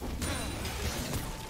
Shut down.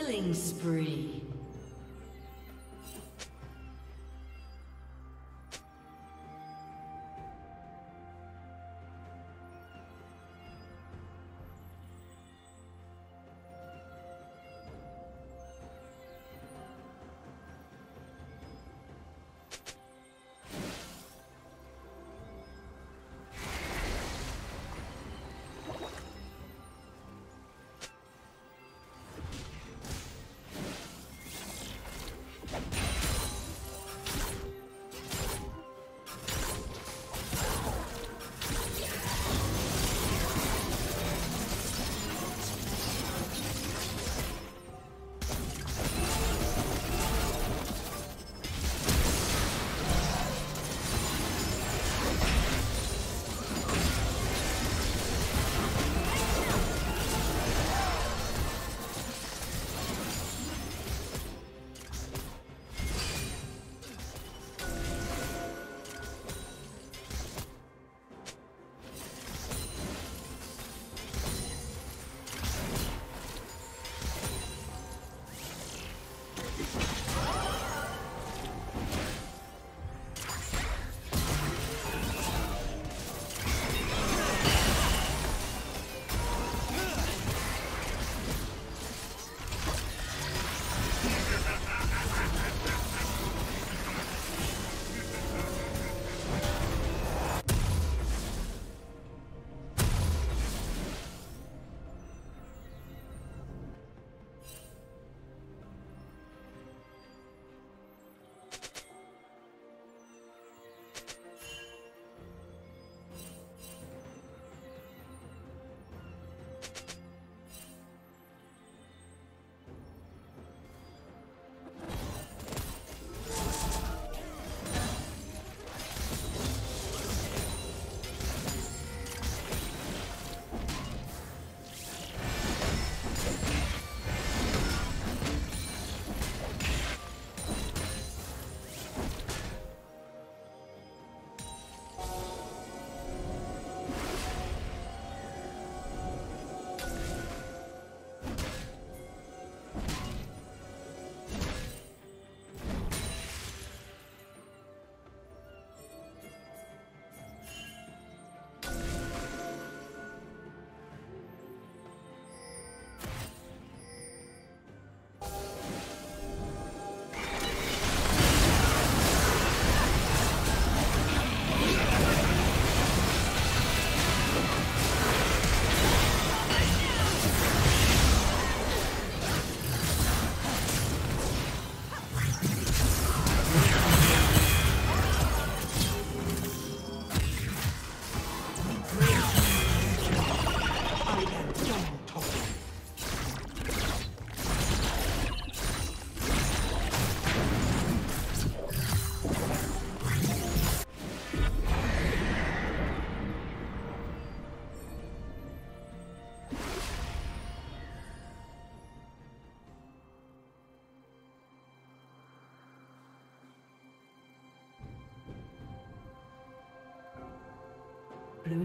Killing spree. Blue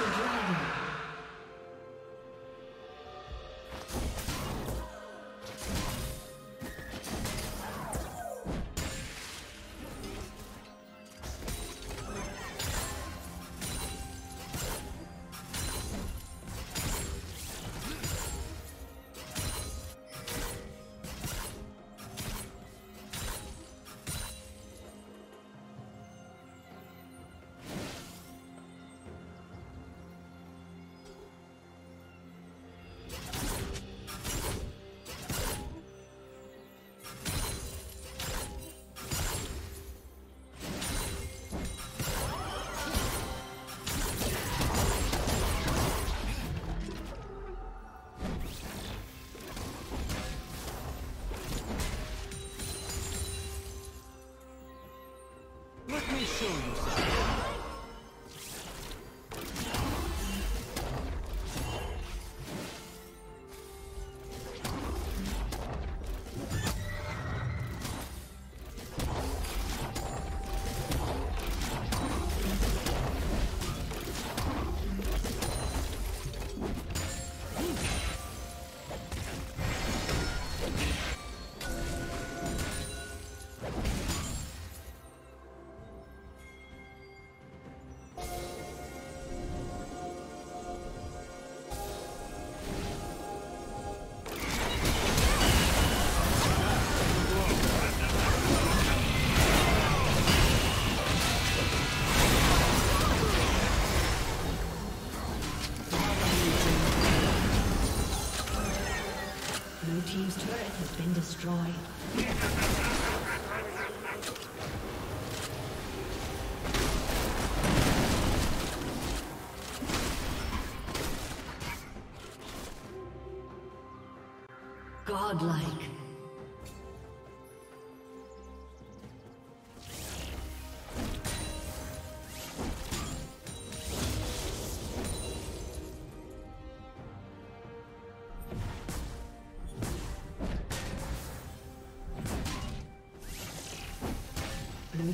the dragon. Blue team's turret has been destroyed. Godlike. Blue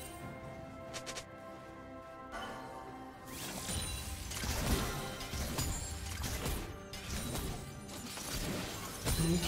Blue team's turret has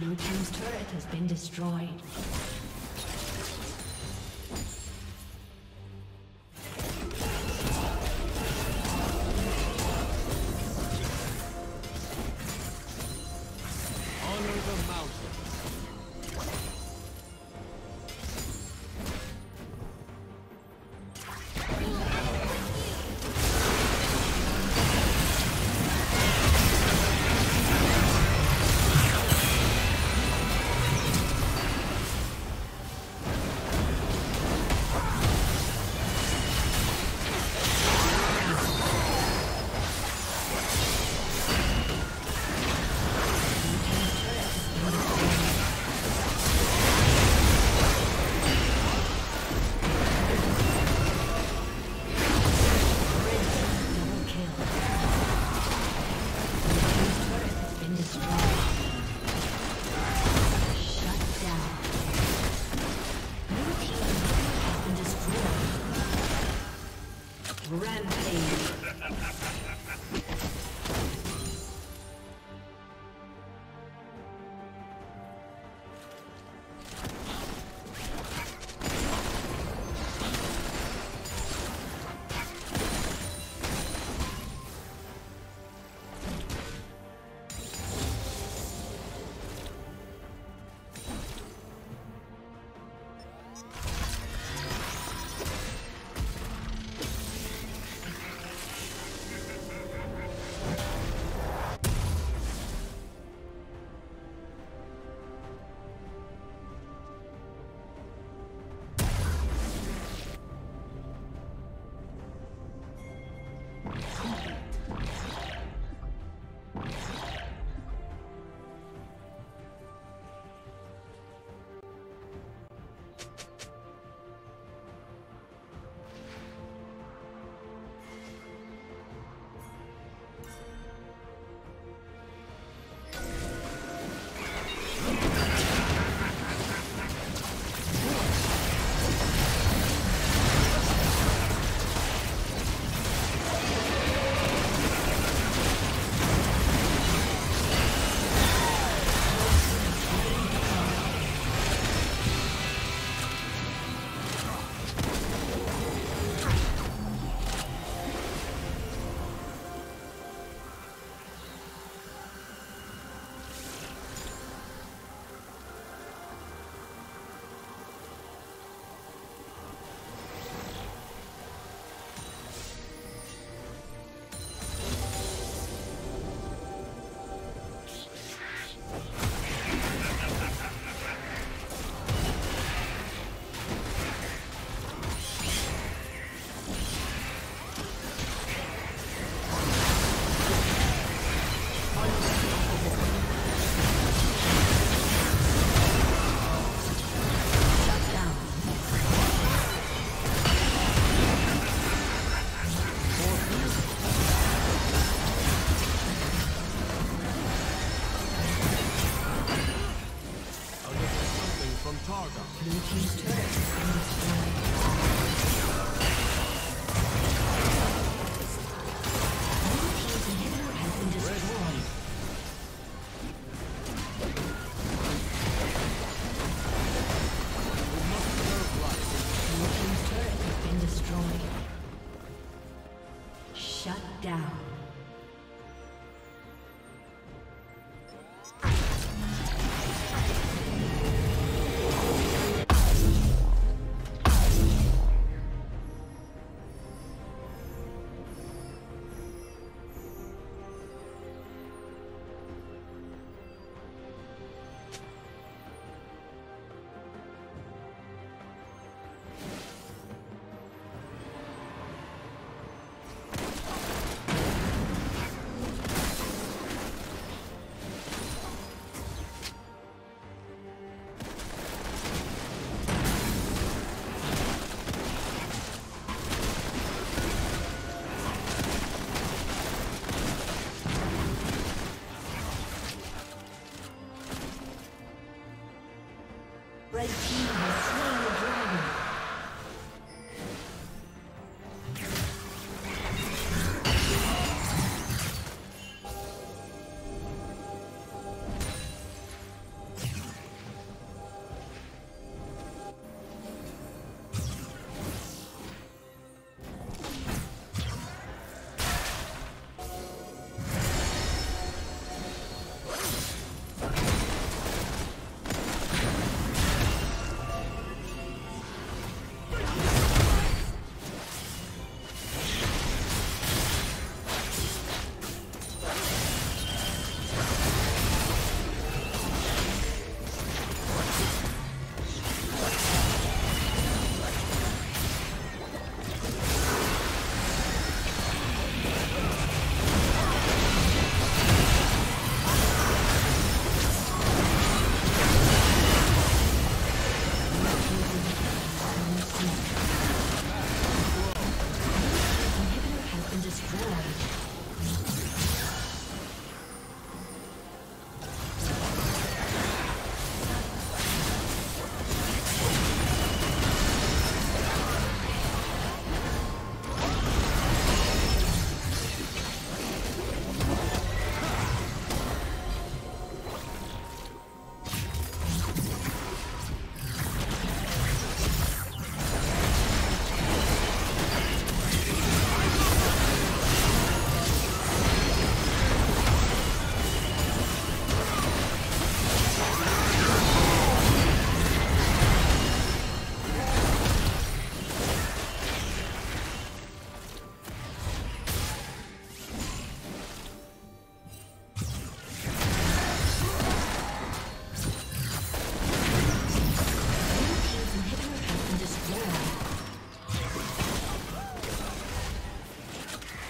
Blue team's turret has been destroyed. Shut down.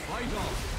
Fight off!